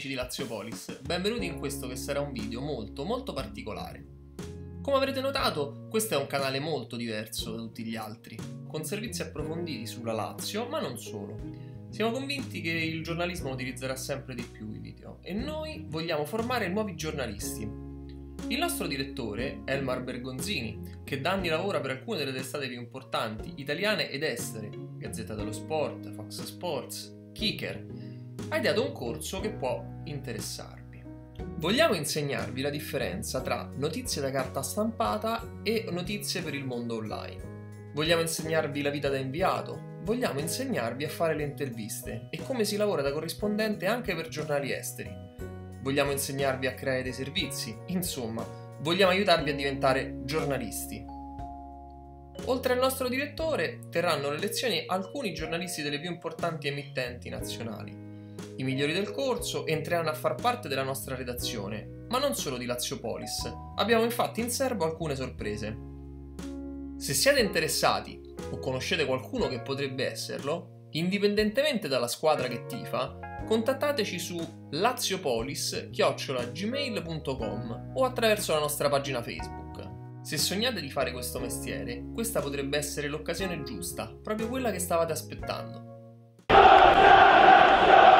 amici di LazioPolis, benvenuti in questo che sarà un video molto particolare. Come avrete notato, questo è un canale molto diverso da tutti gli altri, con servizi approfonditi sulla Lazio, ma non solo. Siamo convinti che il giornalismo utilizzerà sempre di più i video e noi vogliamo formare nuovi giornalisti. Il nostro direttore, Elmar Bergonzini, che da anni lavora per alcune delle testate più importanti, italiane ed estere, Gazzetta dello Sport, Fox Sports, Kicker, ha ideato un corso che può interessarvi. Vogliamo insegnarvi la differenza tra notizie da carta stampata e notizie per il mondo online. Vogliamo insegnarvi la vita da inviato, vogliamo insegnarvi a fare le interviste e come si lavora da corrispondente anche per giornali esteri. Vogliamo insegnarvi a creare dei servizi, insomma, vogliamo aiutarvi a diventare giornalisti. Oltre al nostro direttore, terranno le lezioni alcuni giornalisti delle più importanti emittenti nazionali. I migliori del corso entreranno a far parte della nostra redazione, ma non solo di LazioPolis. Abbiamo infatti in serbo alcune sorprese. Se siete interessati o conoscete qualcuno che potrebbe esserlo, indipendentemente dalla squadra che tifa, contattateci su LazioPolis@gmail.com o attraverso la nostra pagina Facebook. Se sognate di fare questo mestiere, questa potrebbe essere l'occasione giusta, proprio quella che stavate aspettando.